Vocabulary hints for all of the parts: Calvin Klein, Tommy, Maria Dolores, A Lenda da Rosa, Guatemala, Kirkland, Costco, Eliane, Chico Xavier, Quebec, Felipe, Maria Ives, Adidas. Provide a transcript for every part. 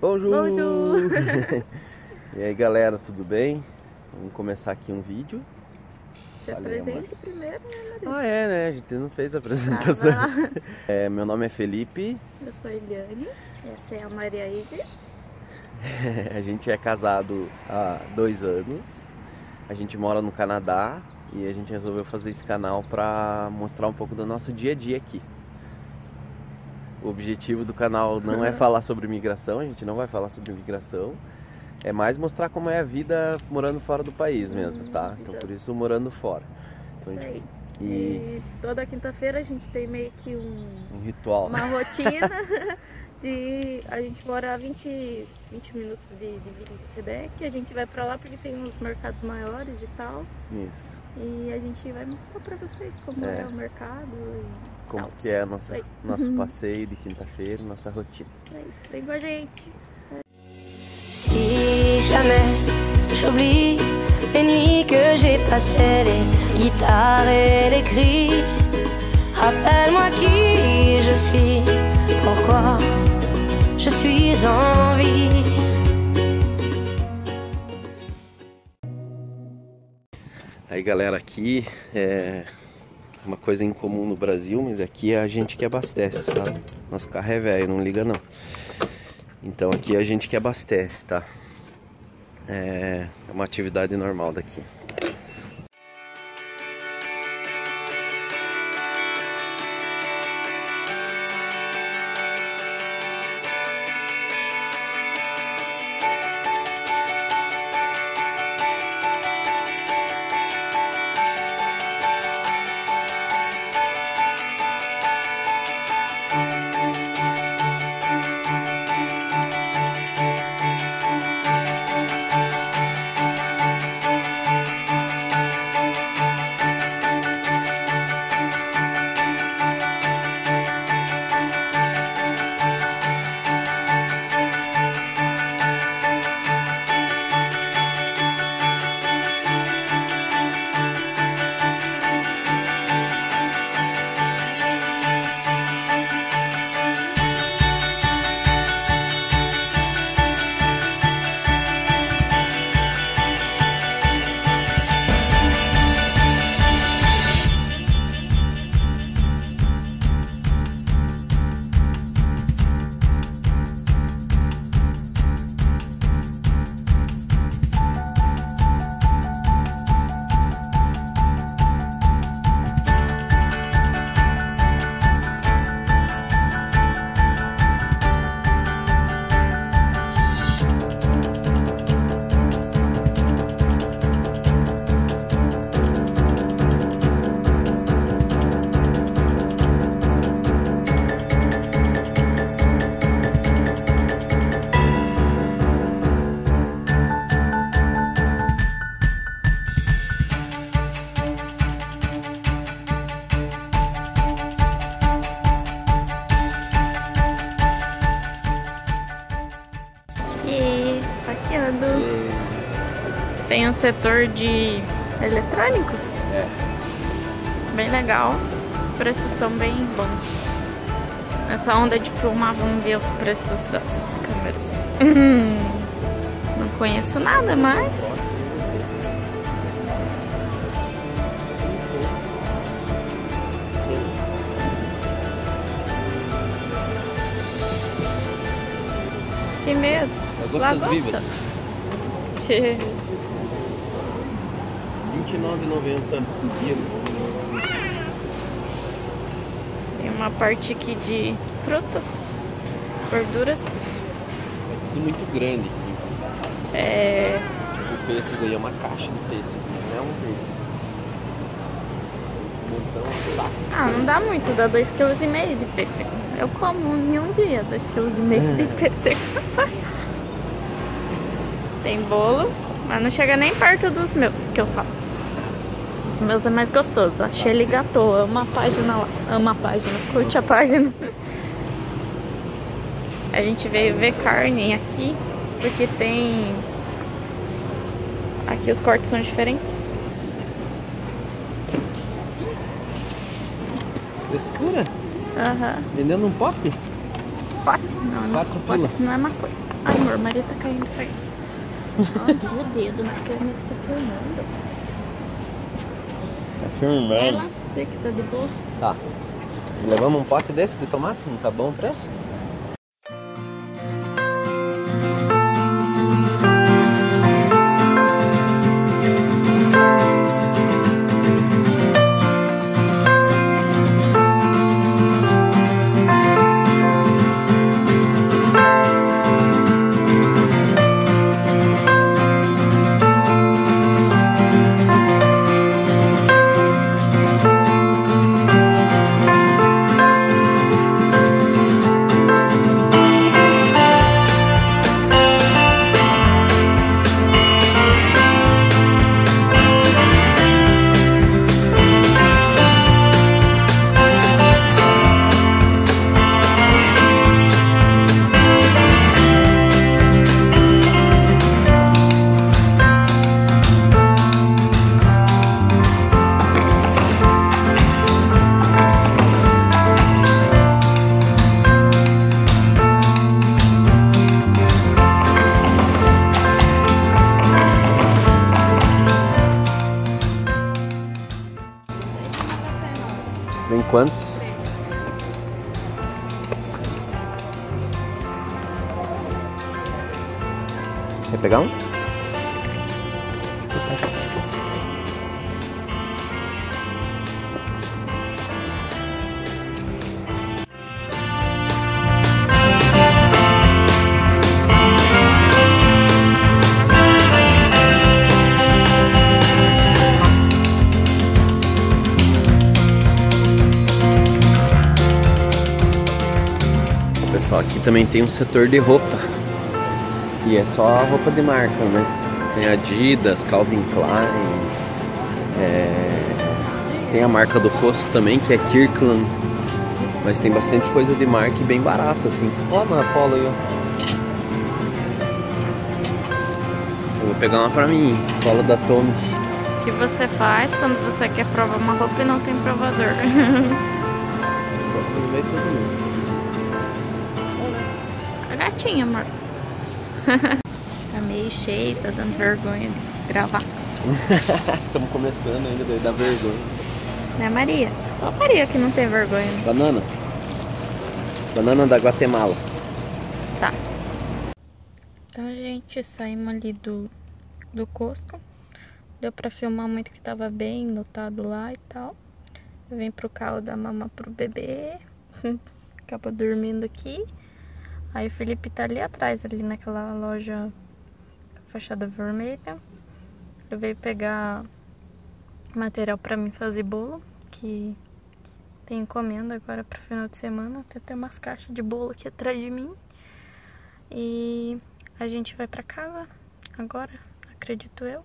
Bonjour! Bonjour. E aí galera, tudo bem? Vamos começar aqui um vídeo. Se apresente primeiro, né, Maria? Ah é, né? A gente não fez a apresentação. É, meu nome é Felipe. Eu sou Eliane. Essa é a Maria Ives. A gente é casado há 2 anos. A gente mora no Canadá e a gente resolveu fazer esse canal para mostrar um pouco do nosso dia a dia aqui. O objetivo do canal não é falar sobre imigração, a gente não vai falar sobre imigração. É mais mostrar como é a vida morando fora do país mesmo, tá? Então por isso morando fora. Então, isso aí. E toda quinta-feira a gente tem meio que um ritual. Uma rotina de... A gente mora a 20 minutos de Quebec, a gente vai pra lá porque tem uns mercados maiores e tal. Isso. E a gente vai mostrar pra vocês como é o mercado e... Como que é nosso passeio de quinta-feira, nossa rotina. Isso aí, vem com a gente. Si jamais j'oublie les nuits que j'ai passées, les guitares et les cris, rappelle-moi qui je suis, pourquoi je suis en vie. Aí galera, aqui é uma coisa incomum no Brasil, mas aqui é a gente que abastece, sabe? Nosso carro é velho, não liga não. Então aqui é a gente que abastece, tá? É uma atividade normal daqui. Tem um setor de eletrônicos, bem legal, os preços são bem bons. Nessa onda de filmar, vamos ver os preços das câmeras. Não conheço nada, mas... Que medo! Lagostas! 29,90 quilo. Tem uma parte aqui de frutas, gorduras. É tudo muito grande aqui. É... O pêssego aí é uma caixa de pêssego, não é um pêssego. Um saco. Ah, não dá muito, dá 2,5 kg de pêssego. Eu como em um dia 2,5 kg de pêssego. Tem bolo, mas não chega nem perto dos meus que eu faço. Os meus é mais gostoso. Achei ele gatou. Ama a página lá. Ama a página. Curte a página. A gente veio ver carne aqui, porque tem... Aqui os cortes são diferentes. Frescura? Aham. Vendendo um pote? Pote? Não, não é uma coisa. Ai, amor, Maria tá caindo pra aqui. Olha o dedo na câmera que tá filmando. Tá filmando. Vai lá, você que tá de boa. Tá. Levamos um pote desse de tomate? Não tá bom o preço? Quantos? Quer pegar um? Pessoal, aqui também tem um setor de roupa. E é só roupa de marca, né? Tem Adidas, Calvin Klein, tem a marca do Costco também, que é Kirkland. Mas tem bastante coisa de marca e bem barata, assim. Ó, na Apollo aí, ó. Eu vou pegar uma pra mim, cola da Tommy. O que você faz quando você quer provar uma roupa e não tem provador? Gatinha, amor. Tá meio cheio, tá dando vergonha de gravar. Estamos começando ainda, daí dá vergonha. Né, Maria? Só a Maria que não tem vergonha. Banana. Banana da Guatemala. Tá. Então, gente, saímos ali do Costco. Deu pra filmar muito que tava bem lotado lá e tal. Eu vim pro carro da mamãe pro bebê. Acabou dormindo aqui. Aí o Felipe tá ali atrás, ali naquela loja fachada vermelha. Ele veio pegar material pra mim fazer bolo, que tem encomenda agora pro final de semana. Tem até umas caixas de bolo aqui atrás de mim. E a gente vai pra casa agora, acredito eu.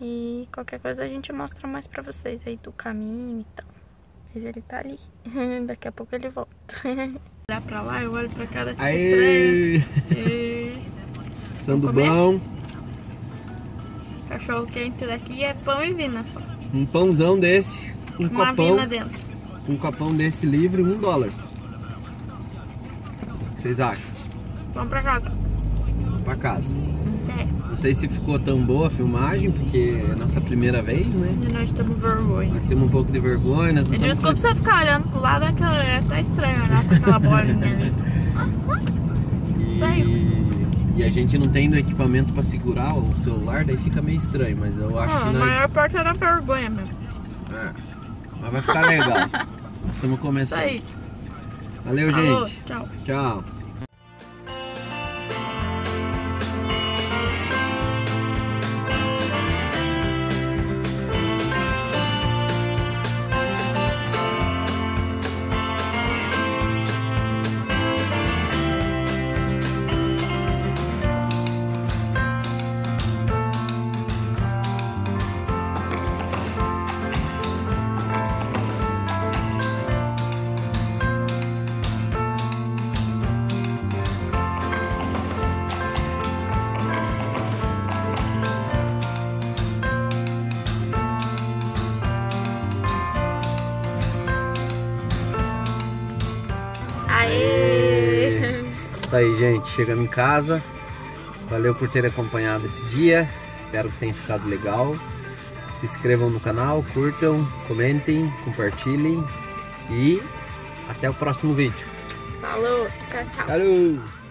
E qualquer coisa a gente mostra mais pra vocês aí do caminho e tal. Mas ele tá ali, daqui a pouco ele volta. Olhar pra lá, eu olho pra cá, daqui estranho. Sando bom. Cachorro quente daqui é pão e vina só. Um pãozão desse, uma copão, vina dentro. Um copão desse livre, $1. O que vocês acham? Vamos pra casa. Vamos pra casa. É. Não sei se ficou tão boa a filmagem, porque é a nossa primeira vez, né? E nós temos vergonha. Nós temos um pouco de vergonha. Nós não desculpa você ficar olhando pro lado, é até estranho olhar pra aquela bolinha. E a gente não tem equipamento pra segurar o celular, daí fica meio estranho, mas eu acho que não. A maior parte era vergonha mesmo. É. Mas vai ficar legal. Nós estamos começando. Isso aí. Valeu, alô, gente. Tchau. Tchau. isso aí, gente. Chegamos em casa. Valeu por ter acompanhado esse dia. Espero que tenha ficado legal. Se inscrevam no canal, curtam, comentem, compartilhem. E até o próximo vídeo. Falou, tchau, tchau. Falou.